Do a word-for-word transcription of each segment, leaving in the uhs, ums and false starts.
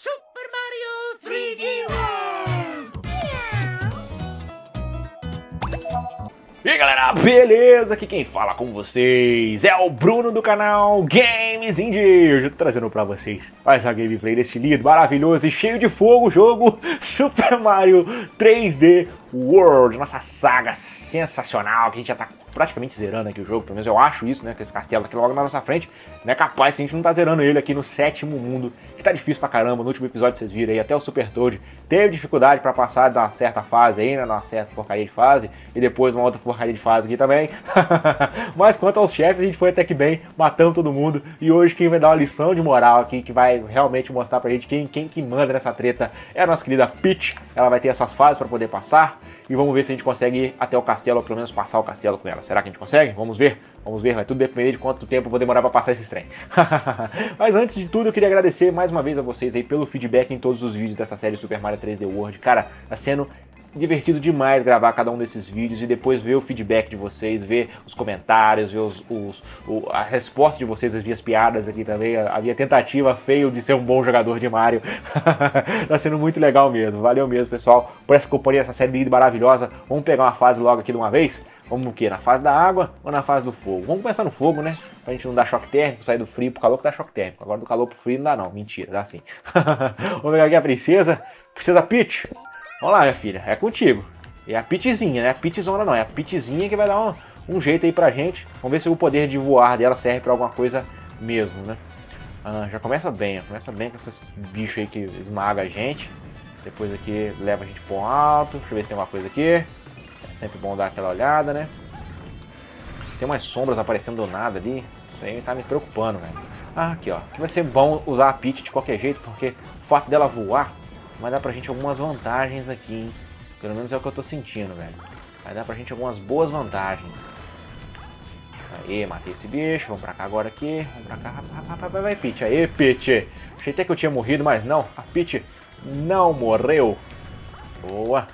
Super Mario três D World! E aí galera, beleza? Aqui quem fala com vocês é o Bruno do canal Games Indie. Eu tô trazendo pra vocês mais uma gameplay desse lindo, maravilhoso e cheio de fogo jogo Super Mario três D World. Nossa saga sensacional, que a gente já tá praticamente zerando aqui o jogo, pelo menos eu acho isso, né? Que esse castelo aqui logo na nossa frente, não é capaz se a gente não tá zerando ele aqui no sétimo mundo, que tá difícil pra caramba. No último episódio vocês viram aí, até o Super Toad teve dificuldade pra passar de uma certa fase aí, né? Uma certa porcaria de fase, e depois uma outra porcaria de fase aqui também. Mas quanto aos chefes, a gente foi até que bem, matando todo mundo, e hoje quem vai dar uma lição de moral aqui, que vai realmente mostrar pra gente quem, quem que manda nessa treta, é a nossa querida Peach. Ela vai ter essas fases pra poder passar, e vamos ver se a gente consegue ir até o castelo, ou pelo menos passar o castelo com ela. Será que a gente consegue? Vamos ver, vamos ver, vai tudo depender de quanto tempo eu vou demorar pra passar esses trem. Mas antes de tudo eu queria agradecer mais uma vez a vocês aí pelo feedback em todos os vídeos dessa série Super Mario três D World. Cara, tá sendo divertido demais gravar cada um desses vídeos e depois ver o feedback de vocês, ver os comentários, ver os, os, o, a resposta de vocês, as minhas piadas aqui também, a, a minha tentativa fail de ser um bom jogador de Mario. Tá sendo muito legal mesmo, valeu mesmo pessoal por essa companhia, essa série linda e maravilhosa. Vamos pegar uma fase logo aqui de uma vez? Vamos no que? Na fase da água ou na fase do fogo? Vamos começar no fogo, né? Pra gente não dar choque térmico, sair do frio pro calor, que dá choque térmico. Agora do calor pro frio não dá não, mentira, dá sim. Vamos pegar aqui a princesa, princesa Peach. Vamos lá, minha filha, é contigo. É a Peachzinha, né? A Peachzona não, é a Peachzinha que vai dar um, um jeito aí pra gente. Vamos ver se o poder de voar dela serve pra alguma coisa mesmo, né? Ah, já começa bem, ó. Começa bem com esses bichos aí que esmaga a gente. Depois aqui leva a gente pro alto. Deixa eu ver se tem alguma coisa aqui. É sempre bom dar aquela olhada, né? Tem umas sombras aparecendo do nada ali. Isso aí tá me preocupando, velho. Ah, aqui, ó. Aqui vai ser bom usar a Peach de qualquer jeito, porque o fato dela voar vai dar pra gente algumas vantagens aqui, hein? Pelo menos é o que eu tô sentindo, velho. Vai dar pra gente algumas boas vantagens. Aê, matei esse bicho. Vamos pra cá agora aqui. Vamos pra cá. Vai, vai, vai, Peach. Aê, Peach. Achei até que eu tinha morrido, mas não. A Peach não morreu. Boa.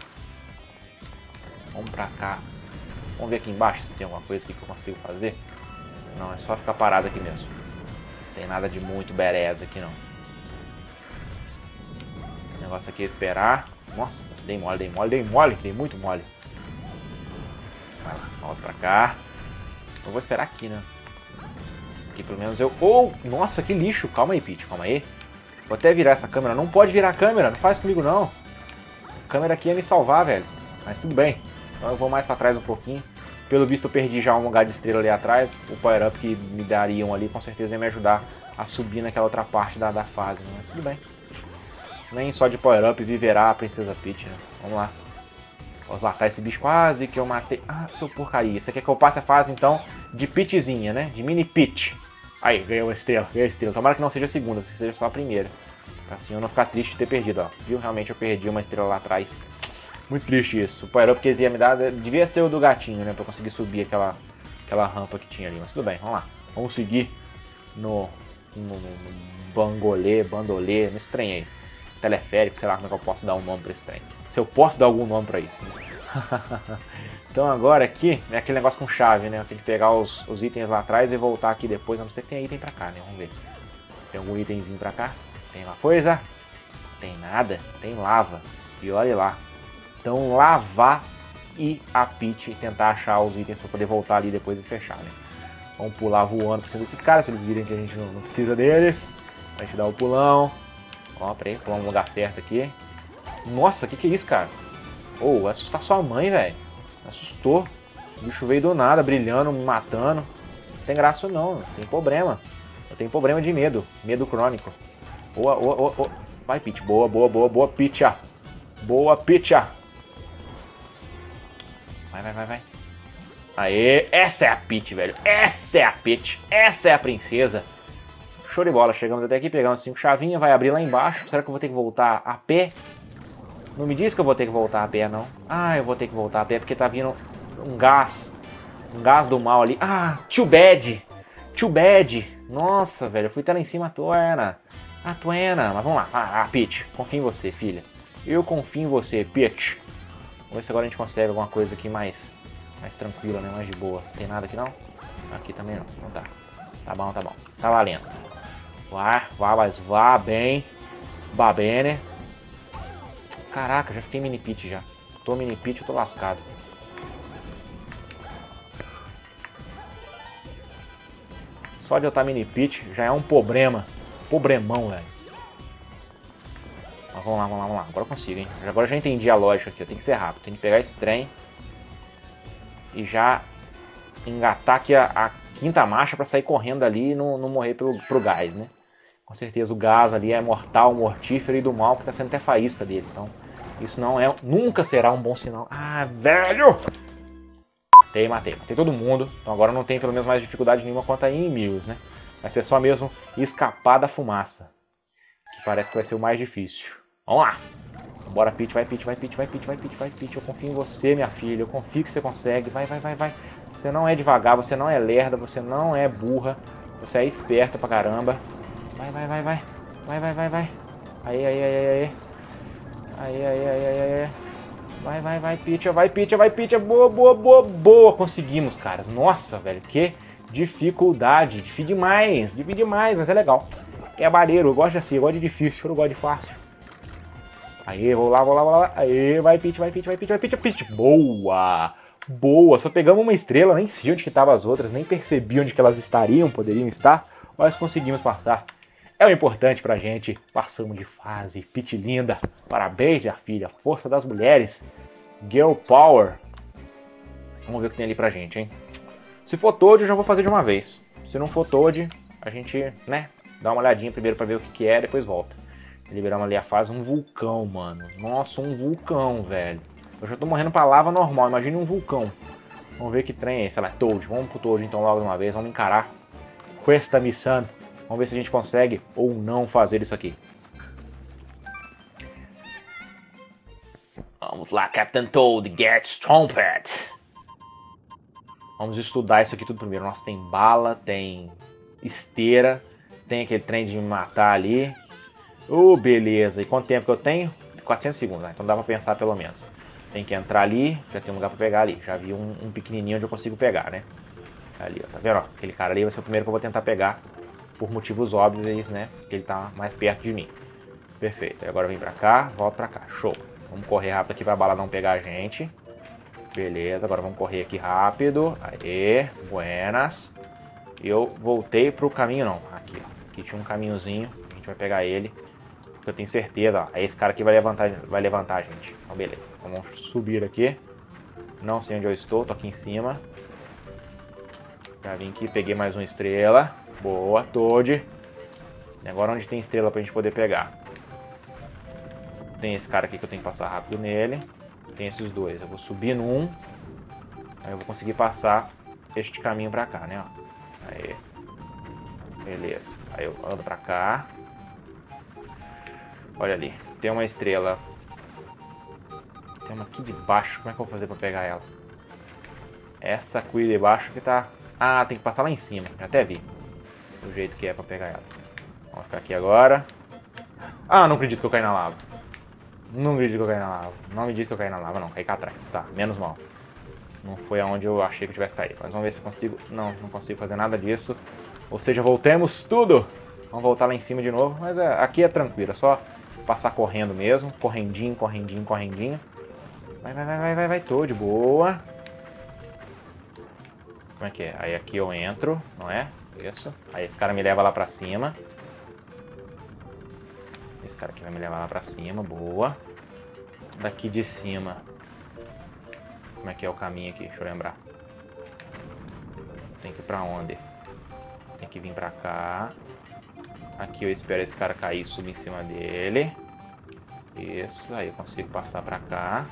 Vamos pra cá. Vamos ver aqui embaixo se tem alguma coisa que eu consigo fazer. Não, é só ficar parado aqui mesmo. Não tem nada de muito bereza aqui, não. O negócio aqui é esperar. Nossa, dei mole, dei mole, dei mole, dei muito mole. Vai lá, volta pra cá. Eu vou esperar aqui, né? Aqui pelo menos eu... Oh, nossa, que lixo. Calma aí, Peach, calma aí. Vou até virar essa câmera. Não pode virar a câmera, não faz comigo não. A câmera aqui ia me salvar, velho. Mas tudo bem. Então eu vou mais pra trás um pouquinho. Pelo visto eu perdi já um lugar de estrela ali atrás. O power-up que me dariam ali com certeza ia me ajudar a subir naquela outra parte da, da fase. Mas tudo bem. Nem só de power-up viverá a princesa Peach, né? Vamos lá. Vamos lá, tá esse bicho quase que eu matei. Ah, seu porcaria. Você quer que eu passe a fase, então, de Peachzinha, né? De mini Peach. Aí, ganhou a estrela, ganhou a estrela. Tomara que não seja a segunda, que seja só a primeira. Pra assim eu não ficar triste de ter perdido, ó. Viu? Realmente eu perdi uma estrela lá atrás. Muito triste isso. O power-up que eles iam me dar devia ser o do gatinho, né? Pra eu conseguir subir aquela, aquela rampa que tinha ali. Mas tudo bem, vamos lá. Vamos seguir no... no, no, no bangolê, bandolê, não estranhei. Teleférico, sei lá como é que eu posso dar um nome pra esse trem. Se eu posso dar algum nome pra isso. Então agora aqui é aquele negócio com chave, né? Eu tenho que pegar os, os itens lá atrás e voltar aqui depois. A não ser que tenha item pra cá, né? Vamos ver. Tem algum itemzinho pra cá? Tem uma coisa? Tem nada? Tem lava. E olha lá. Então lavar e a Peach e tentar achar os itens pra poder voltar ali depois e fechar, né? Vamos pular voando pra cima desses caras. Se eles virem que a gente não, não precisa deles, a gente dá o pulão. Ó, peraí, pular no lugar certo aqui. Nossa, que que é isso, cara? Ô, oh, assustar sua mãe, velho. Assustou. O bicho veio do nada, brilhando, me matando. Não tem graça não, tem problema. Eu tenho problema de medo, medo crônico. Boa, boa, boa, boa. Vai, Peach, boa, boa, boa, boa, Peach. Boa, Peach. Vai, vai, vai, vai. Aê, essa é a Peach, velho. Essa é a Peach, essa é a princesa. Show de bola, chegamos até aqui, pegamos cinco chavinhas, vai abrir lá embaixo. Será que eu vou ter que voltar a pé? Não me diz que eu vou ter que voltar a pé, não. Ah, eu vou ter que voltar a pé porque tá vindo um gás. Um gás do mal ali. Ah, too bad. Too bad. Nossa, velho, eu fui até lá em cima, a Tuena. A Tuena. Mas vamos lá. Ah, ah, Peach, confio em você, filha. Eu confio em você, Peach. Vamos ver se agora a gente consegue alguma coisa aqui mais, mais tranquila, né? Mais de boa. Não tem nada aqui, não? Aqui também não. Não tá. Tá bom, tá bom. Tá valendo. Vá, vá, mas vá bem. Va bene. Caraca, já fiquei mini Peach já. Tô mini Peach, eu tô lascado. Só de eu estar mini Peach já é um problema. Problemão, velho. Mas vamos lá, vamos lá, vamos lá. Agora eu consigo, hein? Agora eu já entendi a lógica aqui. Eu tenho que ser rápido. Tenho que pegar esse trem e já engatar aqui a, a quinta marcha pra sair correndo ali e não, não morrer pelo, pro gás, né? Com certeza o gás ali é mortal, mortífero e do mal, que tá sendo até faísca dele. Então, isso não é, nunca será um bom sinal. Ah, velho! Matei, matei. Matei todo mundo. Então agora não tem pelo menos mais dificuldade nenhuma quanto a inimigos, né? Vai ser só mesmo escapar da fumaça, que parece que vai ser o mais difícil. Vamos lá! Bora, Peach, vai, Peach, vai, Peach, vai, Peach, vai, Peach, vai, Peach. Eu confio em você, minha filha. Eu confio que você consegue. Vai, vai, vai, vai. Você não é devagar, você não é lerda, você não é burra. Você é esperta pra caramba. Vai, vai, vai, vai. Vai, vai, vai, vai. Aí, aí, aí, aí. Aí, aí, aí, aí, aí. Vai, vai, vai, Peach, vai, Peach, vai, Peach. Boa, boa, boa, boa. Conseguimos, caras. Nossa, velho, que dificuldade. Difícil demais, difícil demais, mas é legal. É maneiro, eu gosto assim, eu gosto de difícil, eu não gosto de fácil. Aê, vou lá, vou lá, vou lá. Aê, vai, Peach, vai, Peach, vai, Peach, vai, Peach, Peach. Boa! Boa! Só pegamos uma estrela, nem sei onde que estavam as outras, nem percebi onde que elas estariam, poderiam estar, mas conseguimos passar. É o importante pra gente. Passamos de fase. Peach linda. Parabéns, minha filha. Força das mulheres. Girl Power. Vamos ver o que tem ali pra gente, hein? Se for Toad, eu já vou fazer de uma vez. Se não for Toad, a gente, né, dá uma olhadinha primeiro pra ver o que que é, depois volta. Liberamos ali a fase. Um vulcão, mano. Nossa, um vulcão, velho. Eu já tô morrendo pra lava normal. Imagina um vulcão. Vamos ver que trem é esse. Olha lá, Toad. Vamos pro Toad, então, logo de uma vez. Vamos encarar esta missão. Vamos ver se a gente consegue ou não fazer isso aqui. Vamos lá, Captain Toad, get stomped. Vamos estudar isso aqui tudo primeiro. Nossa, tem bala, tem esteira, tem aquele trem de me matar ali. Oh, beleza. E quanto tempo que eu tenho? quatrocentos segundos, né? Então dá pra pensar pelo menos. Tem que entrar ali, já tem um lugar pra pegar ali. Já vi um, um pequenininho onde eu consigo pegar, né? Ali, ó, tá vendo? Ó, aquele cara ali vai ser o primeiro que eu vou tentar pegar. Por motivos óbvios, né? Porque ele tá mais perto de mim. Perfeito. Agora vem pra cá, volta pra cá. Show. Vamos correr rápido aqui pra bala não pegar a gente. Beleza. Agora vamos correr aqui rápido. Aê. Buenas. Eu voltei pro caminho, não. Aqui, ó. Aqui tinha um caminhozinho. A gente vai pegar ele. Porque eu tenho certeza, ó. Esse cara aqui vai levantar, vai levantar a gente. Então, beleza. Então, vamos subir aqui. Não sei onde eu estou. Tô aqui em cima. Já vim aqui. Peguei mais uma estrela. Boa, Toad. Agora onde tem estrela pra gente poder pegar? Tem esse cara aqui que eu tenho que passar rápido nele. Tem esses dois. Eu vou subir num. Aí eu vou conseguir passar este caminho pra cá, né? Ó. Aí. Beleza. Aí eu ando pra cá. Olha ali. Tem uma estrela. Tem uma aqui de baixo. Como é que eu vou fazer pra pegar ela? Essa aqui de baixo que tá... Ah, tem que passar lá em cima. Já até vi. Do jeito que é pra pegar ela. Vamos ficar aqui agora. Ah, não acredito que eu caí na lava. Não acredito que eu caí na lava. Não me diz que eu caí na lava, não. Caí cá atrás. Tá, menos mal. Não foi aonde eu achei que eu tivesse caído. Mas vamos ver se eu consigo... Não, não consigo fazer nada disso. Ou seja, voltemos tudo. Vamos voltar lá em cima de novo. Mas é, aqui é tranquilo. É só passar correndo mesmo. Correndinho, correndinho, correndinho. Vai, vai, vai, vai, vai, vai. Tô de boa. Como é que é? Aí aqui eu entro, não é? Isso. Aí esse cara me leva lá pra cima. Esse cara aqui vai me levar lá pra cima. Boa. Daqui de cima. Como é que é o caminho aqui? Deixa eu lembrar. Tem que ir pra onde? Tem que vir pra cá. Aqui eu espero esse cara cair e subir em cima dele. Isso. Aí eu consigo passar pra cá.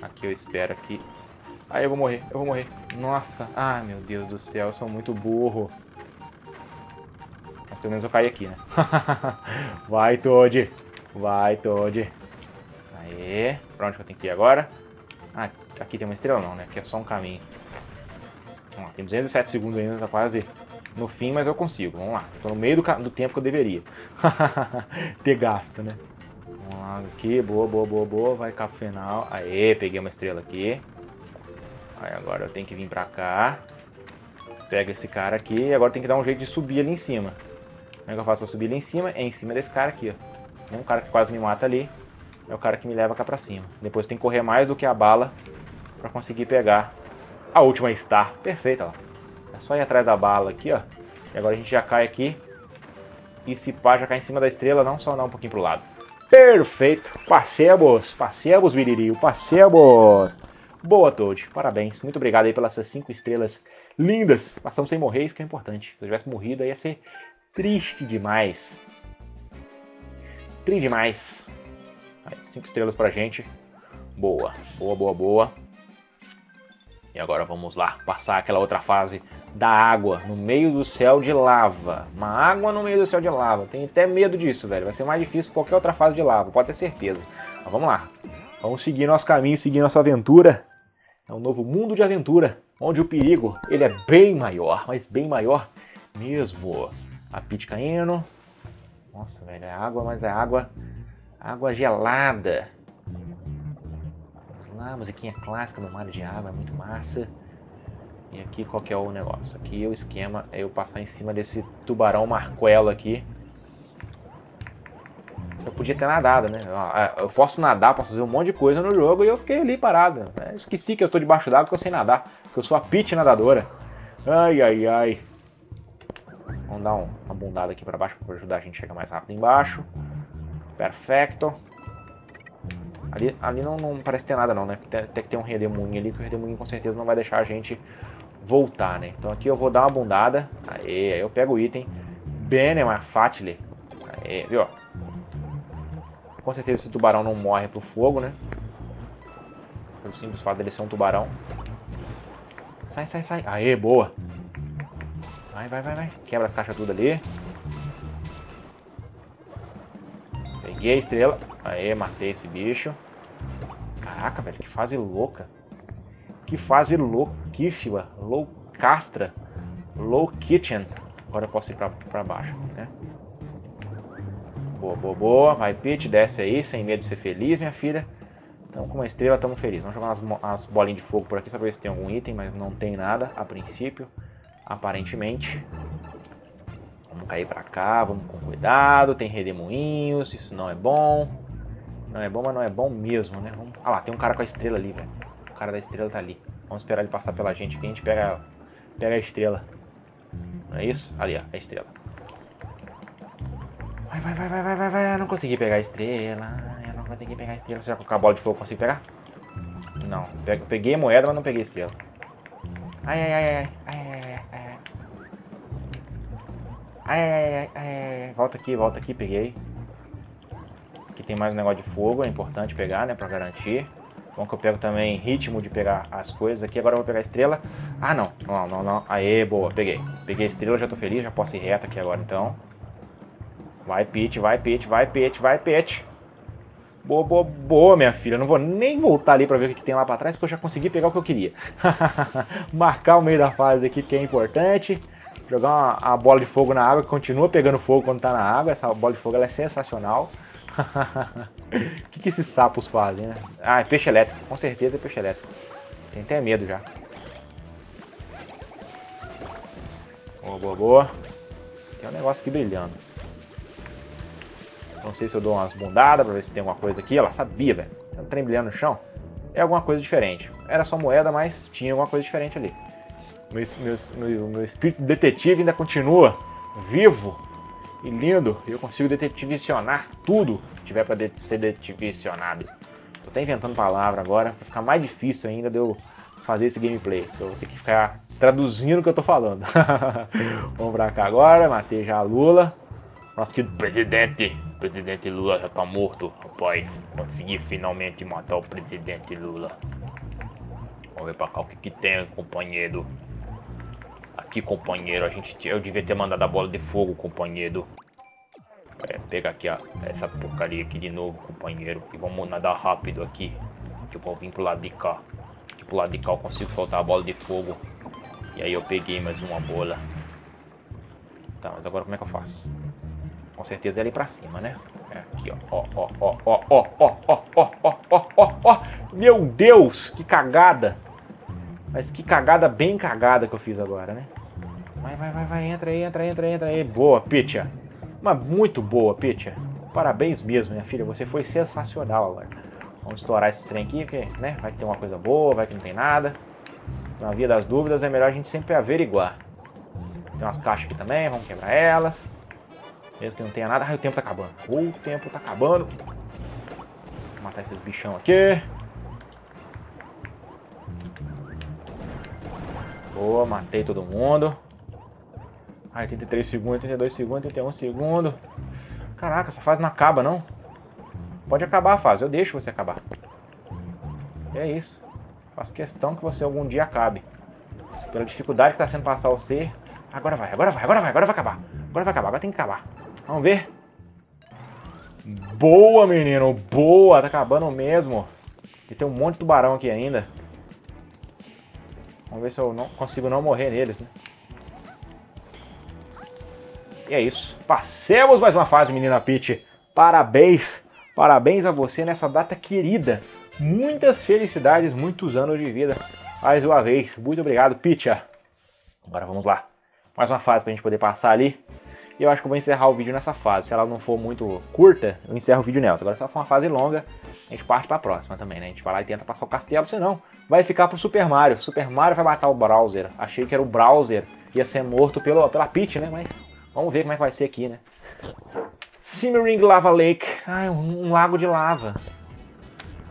Aqui eu espero aqui. Aí ah, eu vou morrer, eu vou morrer. Nossa, ai meu Deus do céu, eu sou muito burro. Mas pelo menos eu caí aqui, né? Vai, Toad. Vai, Toad. Aê. Pra onde que eu tenho que ir agora? Ah, aqui tem uma estrela não, né? Aqui é só um caminho. Vamos lá, tem duzentos e sete segundos ainda, tá quase no fim, mas eu consigo. Vamos lá, eu tô no meio do, do tempo que eu deveria. Ter gasto, né? Vamos lá, aqui, boa, boa, boa, boa. Vai cá pro final. Aê, peguei uma estrela aqui. Aí agora eu tenho que vir pra cá. Pega esse cara aqui. E agora tem que dar um jeito de subir ali em cima. Como é que eu faço pra subir ali em cima? É em cima desse cara aqui, ó. Um cara que quase me mata ali é o cara que me leva cá pra cima. Depois tem que correr mais do que a bala pra conseguir pegar a última star. Perfeito, ó. É só ir atrás da bala aqui, ó. E agora a gente já cai aqui. E se pá, já cai em cima da estrela. Não, só andar um pouquinho pro lado. Perfeito. Passemos. Passemos, Viririo. Passemos. Boa, Toad. Parabéns. Muito obrigado aí pelas cinco estrelas lindas. Passamos sem morrer, isso que é importante. Se eu tivesse morrido, aí ia ser triste demais. Tri demais. Aí, cinco estrelas pra gente. Boa. Boa, boa, boa. E agora vamos lá. Passar aquela outra fase da água no meio do céu de lava. Uma água no meio do céu de lava. Tenho até medo disso, velho. Vai ser mais difícil que qualquer outra fase de lava. Pode ter certeza. Mas vamos lá. Vamos seguir nosso caminho, seguir nossa aventura. É um novo mundo de aventura. Onde o perigo, ele é bem maior. Mas bem maior mesmo. A Peach caindo. Nossa, velho, é água, mas é água, água gelada. Vamos lá, musiquinha clássica no Mario de Água, é muito massa. E aqui qual que é o negócio? Aqui o esquema é eu passar em cima desse tubarão marquelo aqui. Eu podia ter nadado, né? Eu posso nadar, posso fazer um monte de coisa no jogo e eu fiquei ali parado. Eu esqueci que eu estou debaixo d'água porque eu sei nadar, porque eu sou a Peach nadadora. Ai, ai, ai. Vamos dar uma bundada aqui pra baixo pra ajudar a gente a chegar mais rápido embaixo. Perfeito. Ali, ali não, não parece ter nada não, né? Tem, tem que ter um redemoinho ali, que o redemoinho com certeza não vai deixar a gente voltar, né? Então aqui eu vou dar uma bundada. Aê, aí eu pego o item. Bene, ma facile. Aê, viu? Com certeza esse tubarão não morre pro fogo, né? Pelo simples fato dele ser um tubarão. Sai, sai, sai. Aê, boa. Vai, vai, vai, vai. Quebra as caixas tudo ali. Peguei a estrela. Aê, matei esse bicho. Caraca, velho, que fase louca. Que fase louquíssima. Loucastra. Low kitchen. Agora eu posso ir pra, pra baixo, né? Boa, boa, boa. Vai, Peach, desce aí. Sem medo de ser feliz, minha filha. Então, com uma estrela, estamos felizes. Vamos jogar umas, umas bolinhas de fogo por aqui, só pra ver se tem algum item, mas não tem nada a princípio. Aparentemente. Vamos cair pra cá, vamos com cuidado. Tem redemoinhos, isso não é bom. Não é bom, mas não é bom mesmo, né? Vamos... Ah lá, tem um cara com a estrela ali, velho. O cara da estrela tá ali. Vamos esperar ele passar pela gente aqui, a gente pega ela. Pega a estrela. Não é isso? Ali, ó, a estrela. Vai, vai, vai, vai, vai, vai, vai. Eu não consegui pegar a estrela. Eu não consegui pegar a estrela. Será que com a bola de fogo eu consigo pegar? Não, peguei a moeda, mas não peguei a estrela. Ai, ai, ai, ai, ai. Ai, ai, ai, ai, volta aqui, volta aqui, peguei. Aqui tem mais um negócio de fogo, é importante pegar, né, pra garantir. Bom que eu pego também ritmo de pegar as coisas aqui, agora eu vou pegar a estrela. Ah, não, não, não, não, aê, boa, peguei. Peguei a estrela, já tô feliz, já posso ir reto aqui agora, então. Vai, Peach, vai, Peach, vai, Peach, vai, Peach. Boa, boa, boa, minha filha. Eu não vou nem voltar ali pra ver o que tem lá pra trás, porque eu já consegui pegar o que eu queria. Marcar o meio da fase aqui, que é importante. Jogar uma, uma bola de fogo na água, que continua pegando fogo quando tá na água. Essa bola de fogo ela é sensacional. O que, que esses sapos fazem, né? Ah, é peixe elétrico. Com certeza é peixe elétrico. Tem até medo já. Boa, boa, boa. Tem um negócio aqui brilhando. Não sei se eu dou umas bundadas pra ver se tem alguma coisa aqui. Ela sabia, velho. Tem um trem brilhando no chão. É alguma coisa diferente. Era só moeda, mas tinha alguma coisa diferente ali. Meu, meu, meu espírito detetive ainda continua vivo e lindo. Eu consigo detetivicionar tudo que tiver para ser detetivicionado. Tô até inventando palavra agora para ficar mais difícil ainda de eu fazer esse gameplay. Eu vou ter que ficar traduzindo o que eu tô falando. Vamos pra cá agora. Matei já a Lula. Nosso querido presidente. O presidente Lula já tá morto. Rapaz, consegui finalmente matar o presidente Lula. Vamos ver pra cá o que, que tem, companheiro. Aqui, companheiro, a gente, eu devia ter mandado a bola de fogo, companheiro. É, pega aqui a, essa porcaria aqui de novo, companheiro. E vamos nadar rápido aqui. Que eu vou vir pro lado de cá. Aqui pro lado de cá eu consigo soltar a bola de fogo. E aí eu peguei mais uma bola. Tá, mas agora como é que eu faço? Com certeza ela é ir pra cima, né? É aqui, ó. Ó, ó, ó, ó, ó, ó, ó, ó, ó, ó, ó, ó. Meu Deus, que cagada! Mas que cagada, bem cagada que eu fiz agora, né? Vai, vai, vai, vai, entra aí, entra aí, entra aí, entra aí. Boa, Peach. Mas muito boa, Peach. Parabéns mesmo, minha filha. Você foi sensacional, galera. Vamos estourar esse trem aqui, porque, né? Vai que tem uma coisa boa, vai que não tem nada. Na via das dúvidas é melhor a gente sempre averiguar. Tem umas caixas aqui também, vamos quebrar elas. Mesmo que não tenha nada. Ah, o tempo tá acabando. O tempo tá acabando. Vou matar esses bichão aqui. Boa, matei todo mundo. Ah, oitenta e três segundos, oitenta e dois segundos, oitenta e um segundos. Caraca, essa fase não acaba, não. Pode acabar a fase, eu deixo você acabar. É isso. Faço questão que você algum dia acabe. Pela dificuldade que tá sendo passar o C. Agora vai, agora vai, agora vai, agora vai acabar. Agora vai acabar, agora tem que acabar. Vamos ver. Boa, menino, boa. Tá acabando mesmo. E tem um monte de tubarão aqui ainda. Vamos ver se eu não consigo não morrer neles, né? E é isso. Passemos mais uma fase, menina Peach. Parabéns. Parabéns a você nessa data querida. Muitas felicidades, muitos anos de vida. Mais uma vez. Muito obrigado, Peach. Agora vamos lá. Mais uma fase pra gente poder passar ali. E eu acho que eu vou encerrar o vídeo nessa fase. Se ela não for muito curta, eu encerro o vídeo nela. Agora, se ela for uma fase longa, a gente parte pra próxima também, né? A gente vai lá e tenta passar o castelo, senão vai ficar pro Super Mario. Super Mario vai matar o Bowser. Achei que era o Bowser. Ia ser morto pelo, pela Peach, né? Mas vamos ver como é que vai ser aqui, né? Simmering Lava Lake. Ah, um, um lago de lava.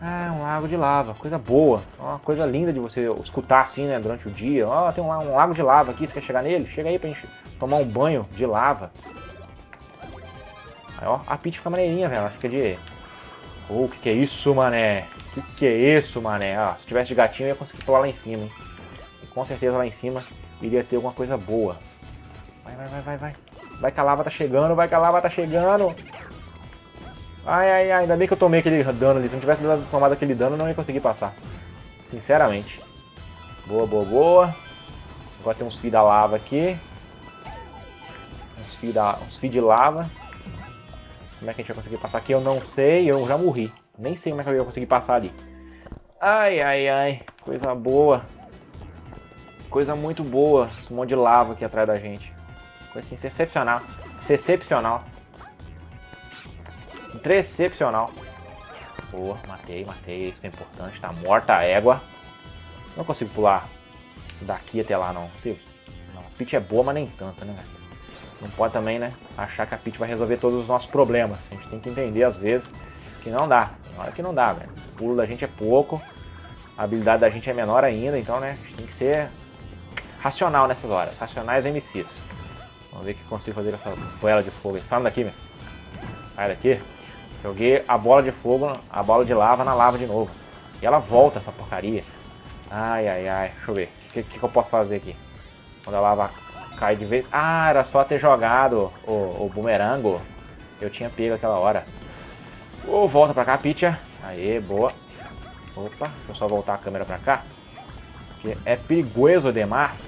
Ah, um lago de lava. Coisa boa. Uma coisa linda de você escutar assim, né? Durante o dia. Ó, oh, tem um, um lago de lava aqui. Você quer chegar nele? Chega aí pra gente tomar um banho de lava. Aí, ó. A Peach fica maneirinha, velho. Ela fica de... Oh, que que é isso, mané? Que que é isso, mané? Ah, se tivesse de gatinho, eu ia conseguir pular lá em cima, hein? E com certeza lá em cima iria ter alguma coisa boa. Vai, vai, vai, vai, vai. Vai que a lava tá chegando, vai que a lava tá chegando. Ai, ai, ai, ainda bem que eu tomei aquele dano ali. Se não tivesse tomado aquele dano, eu não ia conseguir passar. Sinceramente. Boa, boa, boa. Agora tem uns fios da lava aqui. Uns fios da... uns fios de lava. Como é que a gente vai conseguir passar aqui? Eu não sei, eu já morri. Nem sei como é que eu ia conseguir passar ali. Ai, ai, ai. Coisa boa. Coisa muito boa. Um monte de lava aqui atrás da gente. Coisa assim, excepcional. Excepcional. Excepcional. Boa, matei, matei. Isso que é importante. Tá morta a égua. Não consigo pular daqui até lá, não. Consigo? Não, a Peach é boa, mas nem tanto, né? Não pode também, né? Achar que a Peach vai resolver todos os nossos problemas. A gente tem que entender, às vezes, que não dá. Tem hora que não dá, velho. O pulo da gente é pouco. A habilidade da gente é menor ainda. Então, né? A gente tem que ser racional nessas horas. Racionais M Cs. Vamos ver o que consigo fazer com essa bola de fogo. Sai daqui, meu. Sai daqui. Joguei a bola de fogo, a bola de lava na lava de novo. E ela volta, essa porcaria. Ai, ai, ai. Deixa eu ver. O que, que eu posso fazer aqui? Quando a lava cai de vez... Ah, era só ter jogado o, o bumerango. Eu tinha pego aquela hora. Oh, volta pra cá, Peach. Aê, boa. Opa, deixa eu só voltar a câmera pra cá. Porque é perigoso demais.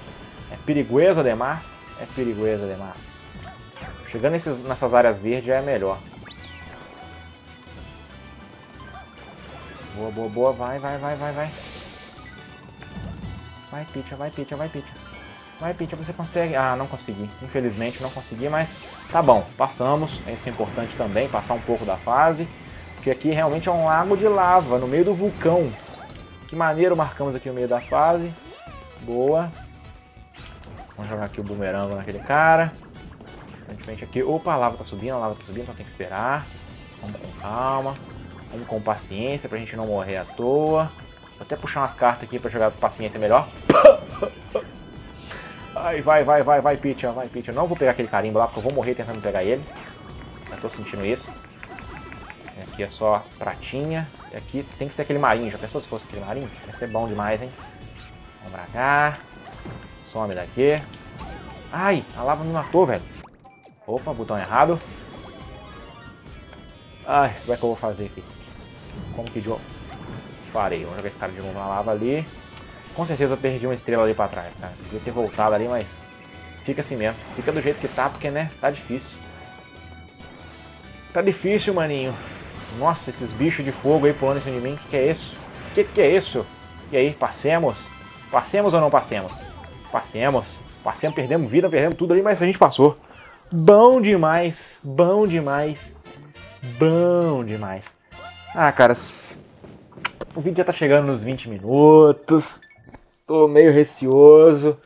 É perigoso demais. É perigoso demais. Chegando nesses, nessas áreas verdes já é melhor. Boa, boa, boa. Vai, vai, vai, vai, vai. Vai, Peach, vai, Peach, vai, Peach. Vai, Peach, você consegue. Ah, não consegui. Infelizmente não consegui, mas tá bom. Passamos. É isso que é importante também, passar um pouco da fase. Porque aqui realmente é um lago de lava, no meio do vulcão. Que maneiro, marcamos aqui no meio da fase. Boa. Vamos jogar aqui o bumerango naquele cara. De frente aqui. Opa, a lava tá subindo, a lava tá subindo, então tem que esperar. Vamos com calma. Vamos com paciência pra gente não morrer à toa. Vou até puxar umas cartas aqui pra jogar com paciência melhor. Ai, vai, vai, vai, vai, Peach, vai, Peach. Eu não vou pegar aquele carimbo lá porque eu vou morrer tentando pegar ele. Já tô sentindo isso. Aqui é só pratinha. E aqui tem que ser aquele marinho. Já pensou se fosse aquele marinho? Vai ser bom demais, hein? Vamos pra cá. Some daqui. Ai, a lava me matou, velho. Opa, botão errado. Ai, como é que eu vou fazer aqui? Como que eu parei? Vamos jogar esse cara de novo na lava ali. Com certeza eu perdi uma estrela ali pra trás, cara. Devia ter voltado ali, mas fica assim mesmo. Fica do jeito que tá, porque, né, tá difícil. Tá difícil, maninho. Nossa, esses bichos de fogo aí pulando em cima de mim. Que que é isso? Que que é isso? E aí, passemos? Passemos ou não passemos? Passemos, passemos, perdemos vida, perdemos tudo ali, mas a gente passou. Bom demais, bom demais. Bom demais. Ah, caras, o vídeo já tá chegando nos vinte minutos. Tô meio receoso.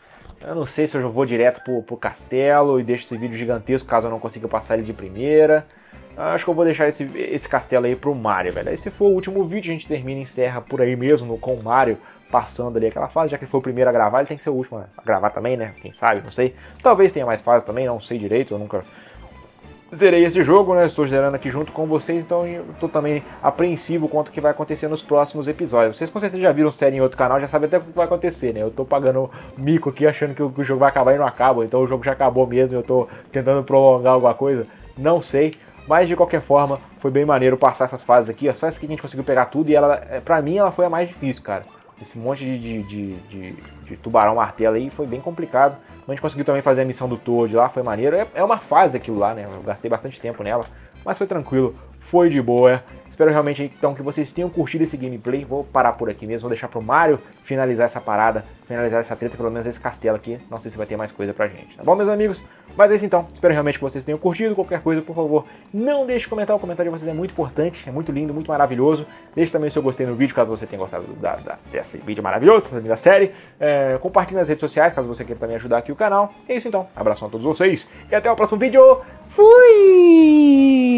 Eu não sei se eu já vou direto pro, pro castelo e deixo esse vídeo gigantesco caso eu não consiga passar ele de primeira. Acho que eu vou deixar esse, esse castelo aí pro Mario, velho. Aí se for o último vídeo, a gente termina e encerra por aí mesmo com o Mario passando ali aquela fase. Já que ele foi o primeiro a gravar, ele tem que ser o último a gravar também, né? Quem sabe, não sei. Talvez tenha mais fases também, não sei direito, eu nunca zerei esse jogo, né? Estou zerando aqui junto com vocês, então eu tô também apreensivo quanto o que vai acontecer nos próximos episódios. Vocês com certeza já viram série em outro canal, já sabem até o que vai acontecer, né? Eu tô pagando mico aqui achando que o jogo vai acabar e não acaba, então o jogo já acabou mesmo, eu tô tentando prolongar alguma coisa, não sei. Mas de qualquer forma, foi bem maneiro passar essas fases aqui, ó. Só essa aqui que a gente conseguiu pegar tudo e ela, pra mim, ela foi a mais difícil, cara. Esse monte de, de, de, de, de tubarão martelo aí foi bem complicado. A gente conseguiu também fazer a missão do Toad lá, foi maneiro. É, é uma fase aquilo lá, né? Eu gastei bastante tempo nela, mas foi tranquilo, foi de boa. Espero realmente então que vocês tenham curtido esse gameplay. Vou parar por aqui mesmo, vou deixar pro Mario finalizar essa parada, finalizar essa treta, pelo menos esse castelo aqui. Não sei se vai ter mais coisa pra gente, tá bom, meus amigos? Mas é isso então, espero realmente que vocês tenham curtido. Qualquer coisa, por favor, não deixe de comentar. O comentário de vocês é muito importante, é muito lindo, muito maravilhoso. Deixe também o seu gostei no vídeo, caso você tenha gostado da, da, desse vídeo maravilhoso, da série. É, compartilhe nas redes sociais, caso você queira também ajudar aqui o canal. É isso então, abração a todos vocês e até o próximo vídeo. Fui!